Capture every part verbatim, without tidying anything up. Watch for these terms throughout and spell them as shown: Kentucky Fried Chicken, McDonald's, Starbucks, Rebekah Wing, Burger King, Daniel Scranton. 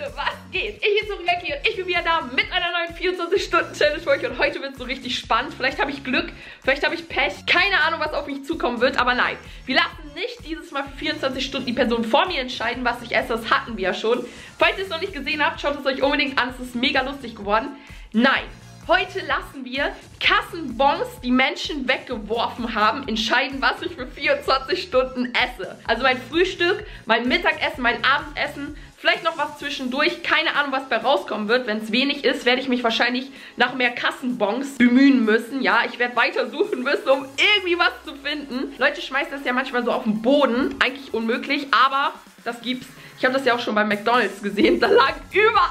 Was geht? Ich bin Ricky und ich bin wieder da mit einer neuen vierundzwanzig-Stunden-Challenge für euch. Und heute wird es so richtig spannend. Vielleicht habe ich Glück, vielleicht habe ich Pech. Keine Ahnung, was auf mich zukommen wird, aber nein. Wir lassen nicht dieses Mal für vierundzwanzig Stunden die Person vor mir entscheiden, was ich esse. Das hatten wir ja schon. Falls ihr es noch nicht gesehen habt, schaut es euch unbedingt an. Es ist mega lustig geworden. Nein. Heute lassen wir Kassenbons, die Menschen weggeworfen haben, entscheiden, was ich für vierundzwanzig Stunden esse. Also mein Frühstück, mein Mittagessen, mein Abendessen, vielleicht noch was zwischendurch. Keine Ahnung, was bei rauskommen wird. Wenn es wenig ist, werde ich mich wahrscheinlich nach mehr Kassenbons bemühen müssen. Ja, ich werde weiter suchen müssen, um irgendwie was zu finden. Leute schmeißen das ja manchmal so auf den Boden. Eigentlich unmöglich, aber das gibt's. Ich habe das ja auch schon bei McDonald's gesehen. Da lagen überall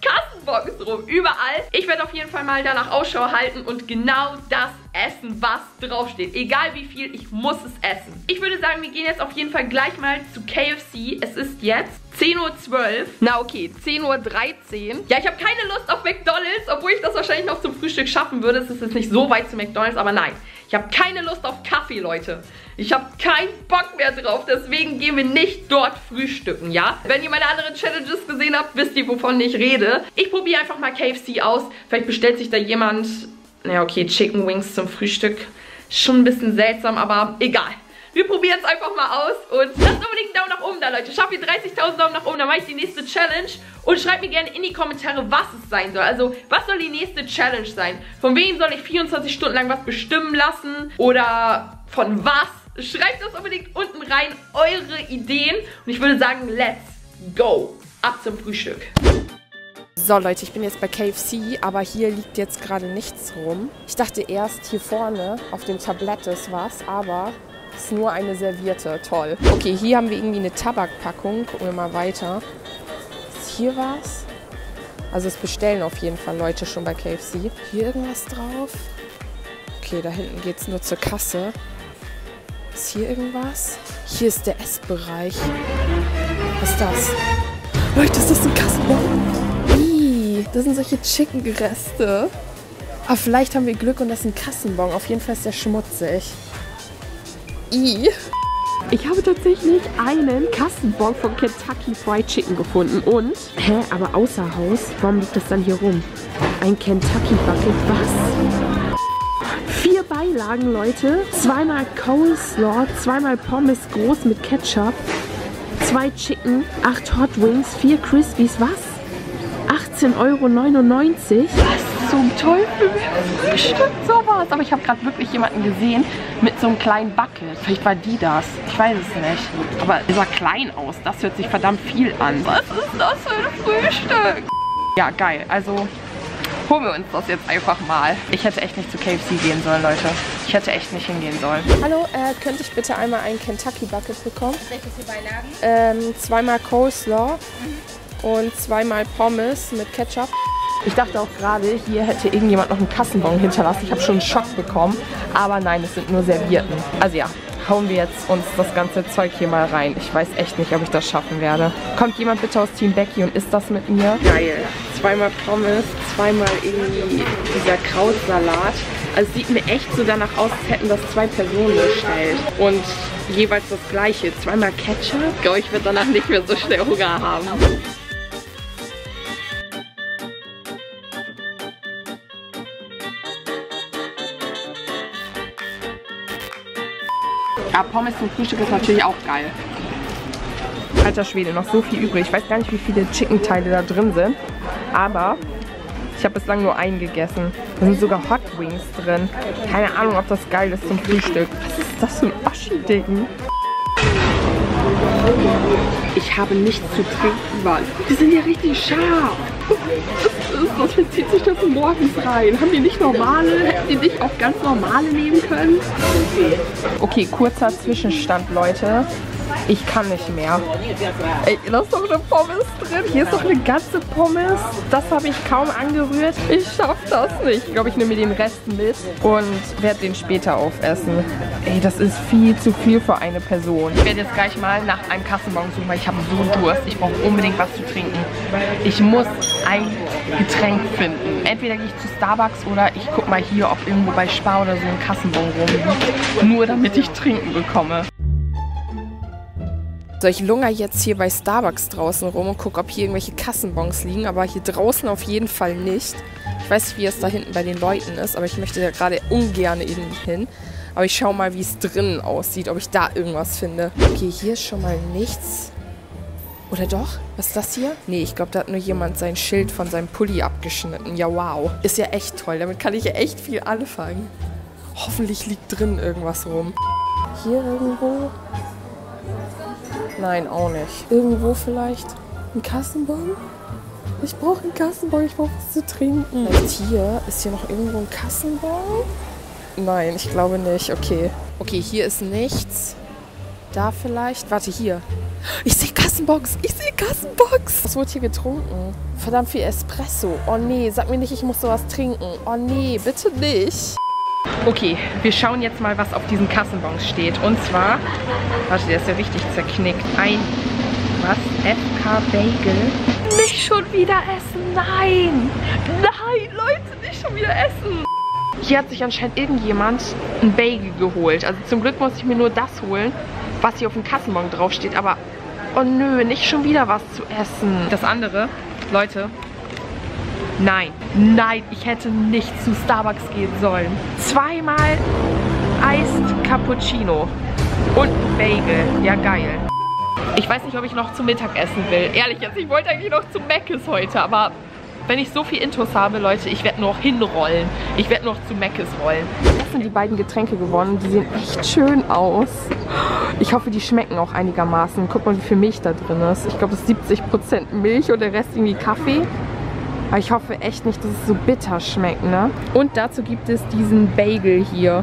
Kassenbons rum. Überall. Ich werde auf jeden Fall mal danach Ausschau halten und genau das essen, was draufsteht. Egal wie viel, ich muss es essen. Ich würde sagen, wir gehen jetzt auf jeden Fall gleich mal zu K F C. Es ist jetzt zehn Uhr zwölf. Na okay, zehn Uhr dreizehn. Ja, ich habe keine Lust auf McDonald's, obwohl ich das wahrscheinlich noch zum Frühstück schaffen würde. Es ist jetzt nicht so weit zu McDonald's, aber nein. Ich habe keine Lust auf Kaffee, Leute. Ich habe keinen Bock mehr drauf, deswegen gehen wir nicht dort frühstücken, ja? Wenn ihr meine anderen Challenges gesehen habt, wisst ihr, wovon ich rede. Ich probiere einfach mal K F C aus. Vielleicht bestellt sich da jemand, naja, okay, Chicken Wings zum Frühstück. Schon ein bisschen seltsam, aber egal. Wir probieren es einfach mal aus und lasst unbedingt einen Daumen nach oben da, Leute. Schafft ihr dreißigtausend Daumen nach oben, dann mache ich die nächste Challenge. Und schreibt mir gerne in die Kommentare, was es sein soll. Also, was soll die nächste Challenge sein? Von wem soll ich vierundzwanzig Stunden lang was bestimmen lassen? Oder von was? Schreibt das unbedingt unten rein, eure Ideen. Und ich würde sagen, let's go. Ab zum Frühstück. So Leute, ich bin jetzt bei K F C, aber hier liegt jetzt gerade nichts rum. Ich dachte erst, hier vorne auf dem Tablett ist was, aber es ist nur eine Serviette. Toll. Okay, hier haben wir irgendwie eine Tabakpackung. Gucken wir mal weiter. Ist hier was? Also es bestellen auf jeden Fall Leute schon bei K F C. Hier irgendwas drauf? Okay, da hinten geht es nur zur Kasse. Ist hier irgendwas? Hier ist der Essbereich. Was ist das? Leute, ist das ein Kassenbon? Das sind solche Chicken-Reste. Aber vielleicht haben wir Glück und das ist ein Kassenbon. Auf jeden Fall ist der schmutzig. I. Ich habe tatsächlich einen Kassenbon von Kentucky Fried Chicken gefunden. Und? Hä, aber außer Haus? Warum liegt das dann hier rum? Ein Kentucky-Bucket. Was? Vier Beilagen, Leute. Zweimal Coleslaw, zweimal Pommes groß mit Ketchup, zwei Chicken, acht Hot Wings, vier Crispies. Was? achtzehn Euro neunundneunzig. Was zum Teufel? Bestimmt sowas. Aber ich habe gerade wirklich jemanden gesehen mit so einem kleinen Bucket. Vielleicht war die das. Ich weiß es nicht. Aber er sah klein aus. Das hört sich verdammt viel an. Was ist das für ein Frühstück? Ja, geil. Also holen wir uns das jetzt einfach mal. Ich hätte echt nicht zu K F C gehen sollen, Leute. Ich hätte echt nicht hingehen sollen. Hallo, äh, könnte ich bitte einmal einen Kentucky Bucket bekommen? Welche vier Beilagen? Ähm, zweimal Coleslaw. Mhm. Und zweimal Pommes mit Ketchup. Ich dachte auch gerade, hier hätte irgendjemand noch einen Kassenbon hinterlassen. Ich habe schon einen Schock bekommen. Aber nein, es sind nur Servietten. Also ja, hauen wir jetzt uns das ganze Zeug hier mal rein. Ich weiß echt nicht, ob ich das schaffen werde. Kommt jemand bitte aus Team Becky und isst das mit mir? Geil. Zweimal Pommes, zweimal irgendwie dieser Krautsalat. Also sieht mir echt so danach aus, als hätten das zwei Personen bestellt. Und jeweils das gleiche. Zweimal Ketchup. Ich glaube, ich werde danach nicht mehr so schnell Hunger haben. Ja, Pommes zum Frühstück ist natürlich auch geil. Alter Schwede, noch so viel übrig. Ich weiß gar nicht, wie viele Chicken-Teile da drin sind. Aber ich habe bislang nur einen gegessen. Da sind sogar Hot Wings drin. Keine Ahnung, ob das geil ist zum Frühstück. Was ist das für ein Oschi-Dicken? Ich habe nichts zu trinken, Mann. Die sind ja richtig scharf. Was verzieht sich das morgens rein? Haben die nicht normale? Hätten die nicht auch ganz normale nehmen können? Okay, kurzer Zwischenstand, Leute. Ich kann nicht mehr. Ey, da ist doch eine Pommes drin. Hier ist doch eine ganze Pommes. Das habe ich kaum angerührt. Ich schaffe das nicht. Ich glaube, ich nehme mir den Rest mit und werde den später aufessen. Ey, das ist viel zu viel für eine Person. Ich werde jetzt gleich mal nach einem Kassenbon suchen, weil ich habe so Durst. Ich brauche unbedingt was zu trinken. Ich muss ein Getränk finden. Entweder gehe ich zu Starbucks oder ich gucke mal hier, ob irgendwo bei Spar oder so ein Kassenbon rumliegt. Nur damit ich trinken bekomme. So, ich lungere jetzt hier bei Starbucks draußen rum und gucke, ob hier irgendwelche Kassenbons liegen. Aber hier draußen auf jeden Fall nicht. Ich weiß nicht, wie es da hinten bei den Leuten ist, aber ich möchte da gerade ungern irgendwie hin. Aber ich schaue mal, wie es drinnen aussieht, ob ich da irgendwas finde. Okay, hier ist schon mal nichts. Oder doch? Was ist das hier? Nee, ich glaube, da hat nur jemand sein Schild von seinem Pulli abgeschnitten. Ja, wow. Ist ja echt toll. Damit kann ich ja echt viel anfangen. Hoffentlich liegt drin irgendwas rum. Hier irgendwo? Nein, auch nicht. Irgendwo vielleicht ein Kassenbon? Ich brauche einen Kassenbon, ich brauche was zu trinken. Und hier, ist hier noch irgendwo ein Kassenbon? Nein, ich glaube nicht. Okay. Okay, hier ist nichts. Da vielleicht? Warte, hier. Ich sehe Kassenbox. Ich sehe Kassenbox. Was wurde hier getrunken? Verdammt viel Espresso. Oh nee, sag mir nicht, ich muss sowas trinken. Oh nee, bitte nicht. Okay, wir schauen jetzt mal, was auf diesen Kassenbons steht. Und zwar, warte, der ist ja richtig zerknickt. Ein, was? F K Bagel? Nicht schon wieder essen, nein! Nein, Leute, nicht schon wieder essen! Hier hat sich anscheinend irgendjemand ein Bagel geholt. Also zum Glück muss ich mir nur das holen, was hier auf dem Kassenbon draufsteht. Aber, oh nö, nicht schon wieder was zu essen. Das andere, Leute... Nein, nein, ich hätte nicht zu Starbucks gehen sollen. Zweimal Eist Cappuccino und Bagel. Ja, geil. Ich weiß nicht, ob ich noch zum Mittag essen will. Ehrlich jetzt, ich wollte eigentlich noch zu Mc's heute, aber wenn ich so viel Intus habe, Leute, ich werde noch hinrollen. Ich werde noch zu Mc's rollen. Das sind die beiden Getränke gewonnen. Die sehen echt schön aus. Ich hoffe, die schmecken auch einigermaßen. Guck mal, wie viel Milch da drin ist. Ich glaube, das ist siebzig Prozent Milch und der Rest irgendwie Kaffee. Aber ich hoffe echt nicht, dass es so bitter schmeckt, ne? Und dazu gibt es diesen Bagel hier.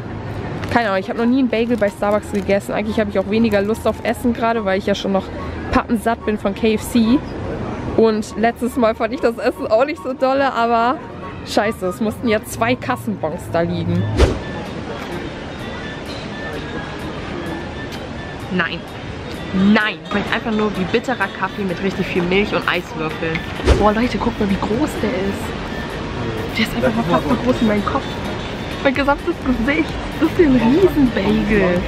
Keine Ahnung, ich habe noch nie einen Bagel bei Starbucks gegessen. Eigentlich habe ich auch weniger Lust auf Essen gerade, weil ich ja schon noch pappensatt bin von K F C. Und letztes Mal fand ich das Essen auch nicht so dolle, aber scheiße, es mussten ja zwei Kassenbons da liegen. Nein. Nein! Ich meine einfach nur wie bitterer Kaffee mit richtig viel Milch und Eiswürfeln. Boah Leute, guckt mal wie groß der ist. Der ist einfach mal fast so groß wie mein Kopf. Mein gesamtes Gesicht. Das ist ein Riesenbagel.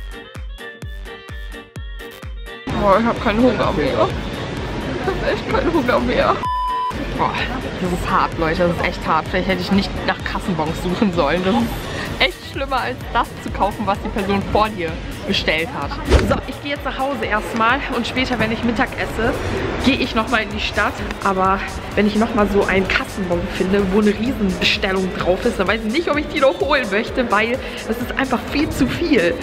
Boah, ich hab keinen Hunger mehr. Ich hab echt keinen Hunger mehr. Boah, das ist hart Leute, das ist echt hart. Vielleicht hätte ich nicht nach Kassenbons suchen sollen. Das ist echt schlimmer als das zu kaufen, was die Person vor dir bestellt hat. So, ich gehe jetzt nach Hause erstmal und später, wenn ich Mittag esse, gehe ich nochmal in die Stadt. Aber wenn ich nochmal so einen Kassenbon finde, wo eine Riesenbestellung drauf ist, dann weiß ich nicht, ob ich die noch holen möchte, weil das ist einfach viel zu viel.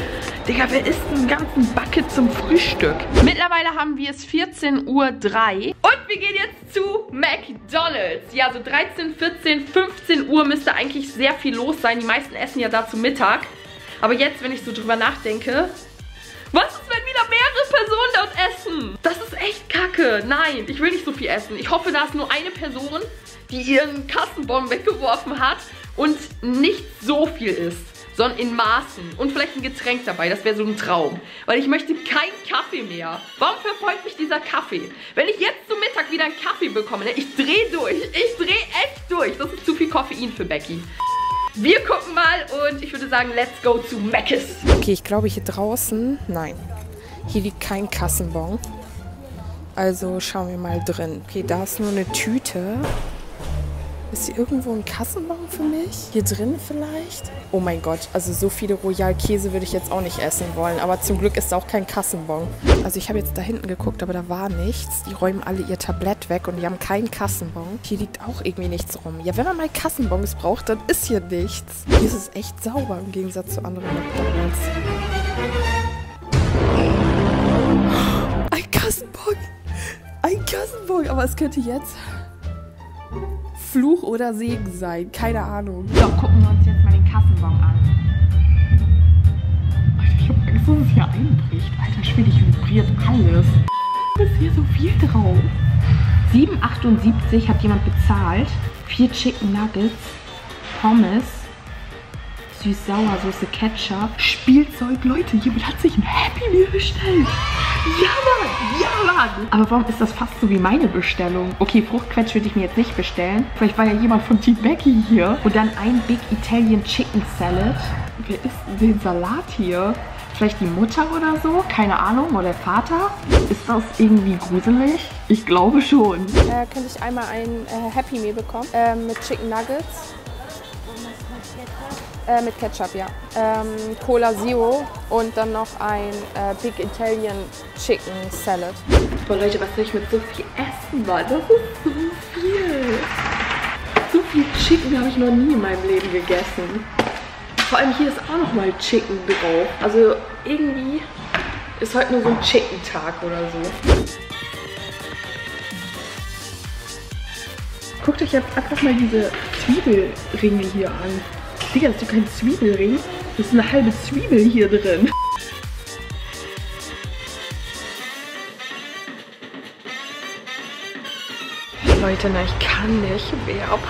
Digga, wer isst einen ganzen Bucket zum Frühstück? Mittlerweile haben wir es vierzehn Uhr drei und wir gehen jetzt zu McDonald's. Ja, so dreizehn, vierzehn, fünfzehn Uhr müsste eigentlich sehr viel los sein. Die meisten essen ja da zu Mittag. Aber jetzt, wenn ich so drüber nachdenke, was ist, wenn wieder mehrere Personen dort essen? Das ist echt kacke. Nein, ich will nicht so viel essen. Ich hoffe, da ist nur eine Person, die ihren Kassenbon weggeworfen hat und nicht so viel isst, sondern in Maßen und vielleicht ein Getränk dabei. Das wäre so ein Traum, weil ich möchte keinen Kaffee mehr. Warum verfolgt mich dieser Kaffee? Wenn ich jetzt zum Mittag wieder einen Kaffee bekomme, ich drehe durch. Ich drehe echt durch. Das ist zu viel Koffein für Becky. Wir gucken mal und ich würde sagen, let's go zu Mc's. Okay, ich glaube hier draußen, nein, hier liegt kein Kassenbon. Also schauen wir mal drin. Okay, da ist nur eine Tüte. Ist hier irgendwo ein Kassenbon für mich? Hier drin vielleicht? Oh mein Gott, also so viele Royal-Käse würde ich jetzt auch nicht essen wollen. Aber zum Glück ist da auch kein Kassenbon. Also ich habe jetzt da hinten geguckt, aber da war nichts. Die räumen alle ihr Tablett weg und die haben keinen Kassenbon. Hier liegt auch irgendwie nichts rum. Ja, wenn man mal Kassenbons braucht, dann ist hier nichts. Hier ist es echt sauber im Gegensatz zu anderen McDonald's. Ein Kassenbon! Ein Kassenbon! Aber es könnte jetzt... Fluch oder Segen sein. Keine Ahnung. So, gucken wir uns jetzt mal den Kassenbon an. Alter, ich hab Angst, dass es hier einbricht. Alter Schwede, ich vibriert alles. Was ist hier so viel drauf? sieben achtundsiebzig hat jemand bezahlt. Vier Chicken Nuggets, Pommes, Süß-Sauersoße, Ketchup, Spielzeug. Leute, jemand hat sich ein Happy Meal bestellt. Ja, Mann! Ja, Mann! Aber warum ist das fast so wie meine Bestellung? Okay, Fruchtquetsch würde ich mir jetzt nicht bestellen. Vielleicht war ja jemand von Team Becky hier. Und dann ein Big Italian Chicken Salad. Wer isst denn den Salat hier? Vielleicht die Mutter oder so, keine Ahnung, oder der Vater. Ist das irgendwie gruselig? Ich glaube schon. Äh, könnte ich einmal ein äh, Happy Meal bekommen, äh, mit Chicken Nuggets. Äh, mit Ketchup, ja. Ähm, Cola Zero und dann noch ein äh, Big Italian Chicken Salad. Boah Leute, was soll ich mit so viel essen, Mann? Das ist so viel. So viel Chicken habe ich noch nie in meinem Leben gegessen. Vor allem hier ist auch nochmal Chicken drauf. Also irgendwie ist heute nur so ein Chicken-Tag oder so. Guckt euch jetzt einfach mal diese Zwiebelringe hier an. Digga, hast du keinen Zwiebelring? Das ist eine halbe Zwiebel hier drin. Leute, na, ich kann nicht mehr. Was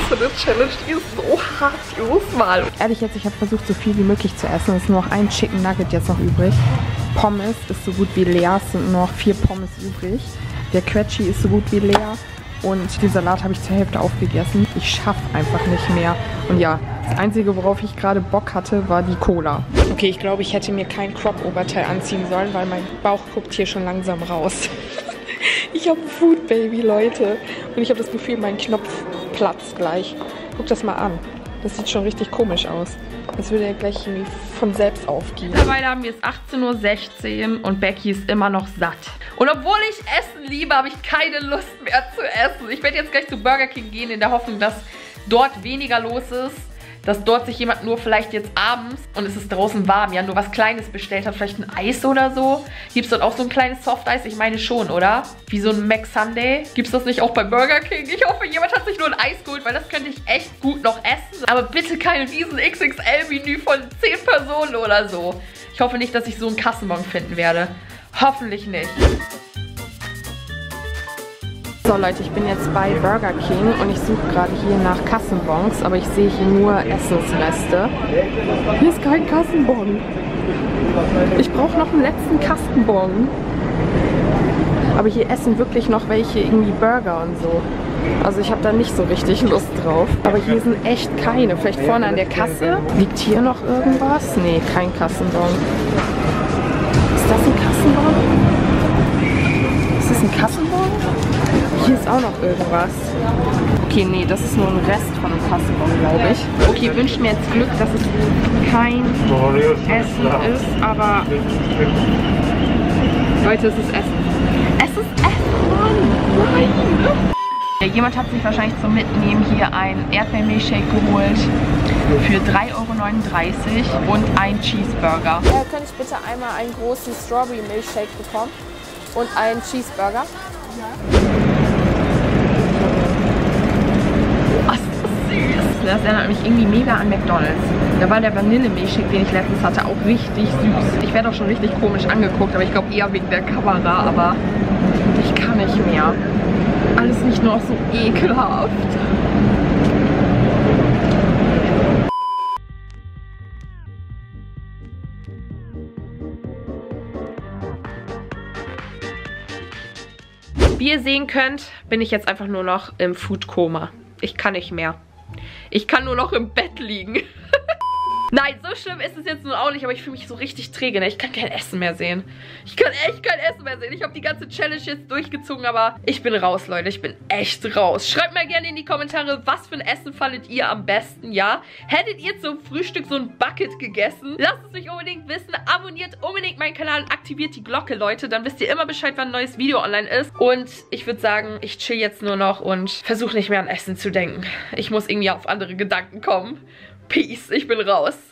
ist das für eine Challenge? Die ist so hart. Los mal. Ehrlich jetzt, ich habe versucht, so viel wie möglich zu essen. Es ist nur noch ein Chicken Nugget jetzt noch übrig. Pommes ist so gut wie leer. Es sind nur noch vier Pommes übrig. Der Quetschi ist so gut wie leer. Und den Salat habe ich zur Hälfte aufgegessen. Ich schaffe einfach nicht mehr. Und ja, das Einzige, worauf ich gerade Bock hatte, war die Cola. Okay, ich glaube, ich hätte mir kein Crop-Oberteil anziehen sollen, weil mein Bauch guckt hier schon langsam raus. Ich habe ein Food-Baby, Leute. Und ich habe das Gefühl, mein Knopf platzt gleich. Guck das mal an. Das sieht schon richtig komisch aus. Das würde ja gleich irgendwie von selbst aufgehen. Mittlerweile haben wir es achtzehn Uhr sechzehn und Becky ist immer noch satt. Und obwohl ich Essen liebe, habe ich keine Lust mehr zu essen. Ich werde jetzt gleich zu Burger King gehen in der Hoffnung, dass dort weniger los ist. Dass dort sich jemand nur vielleicht jetzt abends, und es ist draußen warm, ja, nur was Kleines bestellt hat, vielleicht ein Eis oder so. Gibt es dort auch so ein kleines Softeis? Ich meine schon, oder? Wie so ein Mac Sunday. Gibt es das nicht auch bei Burger King? Ich hoffe, jemand hat sich nur ein Eis geholt, weil das könnte ich echt gut noch essen. Aber bitte kein riesen X X L-Menü von zehn Personen oder so. Ich hoffe nicht, dass ich so einen Kassenbon finden werde. Hoffentlich nicht. So Leute, ich bin jetzt bei Burger King und ich suche gerade hier nach Kassenbons, aber ich sehe hier nur Essensreste. Hier ist kein Kassenbon. Ich brauche noch einen letzten Kassenbon. Aber hier essen wirklich noch welche irgendwie Burger und so. Also ich habe da nicht so richtig Lust drauf. Aber hier sind echt keine. Vielleicht vorne an der Kasse. Liegt hier noch irgendwas? Nee, kein Kassenbon. Ist das ein Kassenbon? Ist das ein Kassenbon? Hier ist auch noch irgendwas. Okay, nee, das ist nur ein Rest von einem Kassenbon, glaube ich. Okay, wünsche mir jetzt Glück, dass es kein Essen ist, aber... Leute, es ist Essen. Es ist Essen, Mann! Nein! Ja, jemand hat sich wahrscheinlich zum Mitnehmen hier einen Erdbeermilchshake geholt für drei Euro neununddreißig und einen Cheeseburger. Äh, könnte ich bitte einmal einen großen Strawberry-Milchshake bekommen und einen Cheeseburger? Ja. Das erinnert mich irgendwie mega an McDonald's. Da war der Vanille-Milchshake, den ich letztens hatte, auch richtig süß. Ich werde auch schon richtig komisch angeguckt, aber ich glaube eher wegen der Kamera, aber ich kann nicht mehr. Alles nicht nur noch so ekelhaft. Wie ihr sehen könnt, bin ich jetzt einfach nur noch im Food-Koma. Ich kann nicht mehr. Ich kann nur noch im Bett liegen. Nein, so schlimm ist es jetzt nun auch nicht, aber ich fühle mich so richtig träge. Ne? Ich kann kein Essen mehr sehen. Ich kann echt kein Essen mehr sehen. Ich habe die ganze Challenge jetzt durchgezogen, aber ich bin raus, Leute. Ich bin echt raus. Schreibt mal gerne in die Kommentare, was für ein Essen fandet ihr am besten, ja? Hättet ihr zum Frühstück so ein Bucket gegessen? Lasst es mich unbedingt wissen. Abonniert unbedingt meinen Kanal und aktiviert die Glocke, Leute. Dann wisst ihr immer Bescheid, wann ein neues Video online ist. Und ich würde sagen, ich chill jetzt nur noch und versuche nicht mehr an Essen zu denken. Ich muss irgendwie auf andere Gedanken kommen. Peace, ich bin raus.